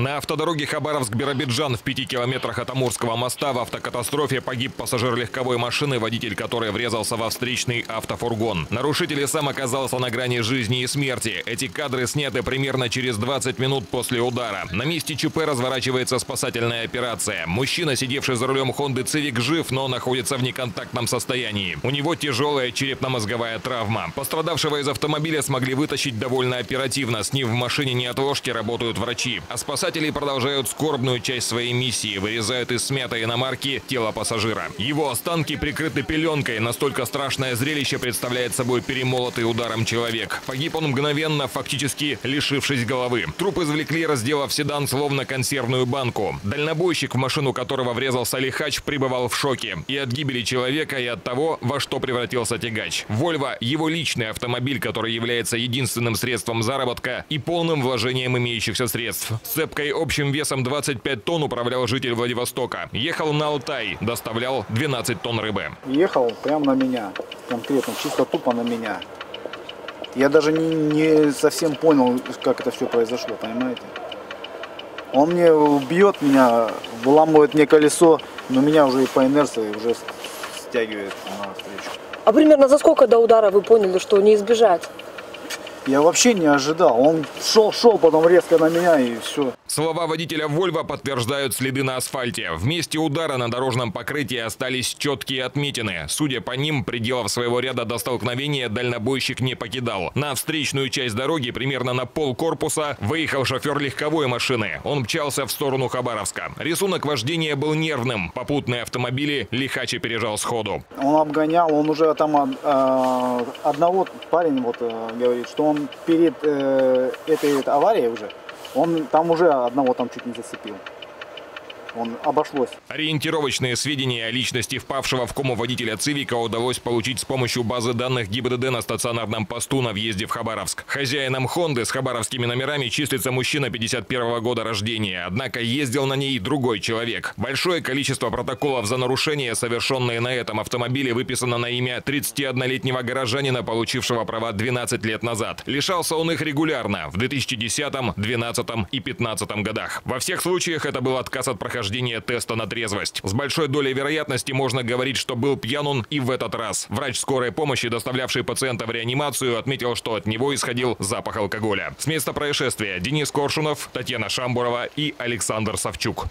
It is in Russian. На автодороге Хабаровск-Биробиджан в 5 километрах от Амурского моста в автокатастрофе погиб пассажир легковой машины, водитель которой врезался во встречный автофургон. Нарушитель и сам оказался на грани жизни и смерти. Эти кадры сняты примерно через 20 минут после удара. На месте ЧП разворачивается спасательная операция. Мужчина, сидевший за рулем Хонды Цивик, жив, но находится в неконтактном состоянии. У него тяжелая черепно-мозговая травма. Пострадавшего из автомобиля смогли вытащить довольно оперативно. С ним в машине неотложки работают врачи. А спасатели продолжают скорбную часть своей миссии. Вырезают из смятой иномарки тело пассажира. Его останки прикрыты пеленкой. Настолько страшное зрелище представляет собой перемолотый ударом человек. Погиб он мгновенно, фактически лишившись головы. Труп извлекли, разделав седан словно консервную банку. Дальнобойщик, в машину которого врезался лихач, пребывал в шоке. И от гибели человека, и от того, во что превратился тягач. Вольво – его личный автомобиль, который является единственным средством заработка и полным вложением имеющихся средств. С цепкой общим весом 25 тонн управлял житель Владивостока. Ехал на Алтай, доставлял 12 тонн рыбы. Ехал прямо на меня, конкретно, чисто тупо на меня. Я даже не совсем понял, как это все произошло, понимаете? Он мне бьет меня, выламывает мне колесо, но меня уже и по инерции уже стягивает на встречу. А примерно за сколько до удара вы поняли, что не избежать? Я вообще не ожидал. Он шел, потом резко на меня и все. Слова водителя «Вольво» подтверждают следы на асфальте. В месте удара на дорожном покрытии остались четкие отметины. Судя по ним, пределов своего ряда до столкновения дальнобойщик не покидал. На встречную часть дороги, примерно на пол корпуса, выехал шофер легковой машины. Он мчался в сторону Хабаровска. Рисунок вождения был нервным. Попутные автомобили лихач опережал сходу. Он обгонял, он уже там одного парень вот говорит, что он перед этой аварией уже, он там уже одного там чуть не зацепил. Он обошлось. Ориентировочные сведения о личности впавшего в кому водителя «Цивика» удалось получить с помощью базы данных ГИБДД на стационарном посту на въезде в Хабаровск. Хозяином «Хонды» с хабаровскими номерами числится мужчина 51 года рождения, однако ездил на ней другой человек. Большое количество протоколов за нарушения, совершенные на этом автомобиле, выписано на имя 31-летнего горожанина, получившего права 12 лет назад. Лишался он их регулярно в 2010, 2012 и 2015 годах. Во всех случаях это был отказ от прохождения теста на трезвость. С большой долей вероятности можно говорить, что был пьян он и в этот раз. Врач скорой помощи, доставлявший пациента в реанимацию, отметил, что от него исходил запах алкоголя. С места происшествия Денис Коршунов, Татьяна Шамбурова и Александр Савчук.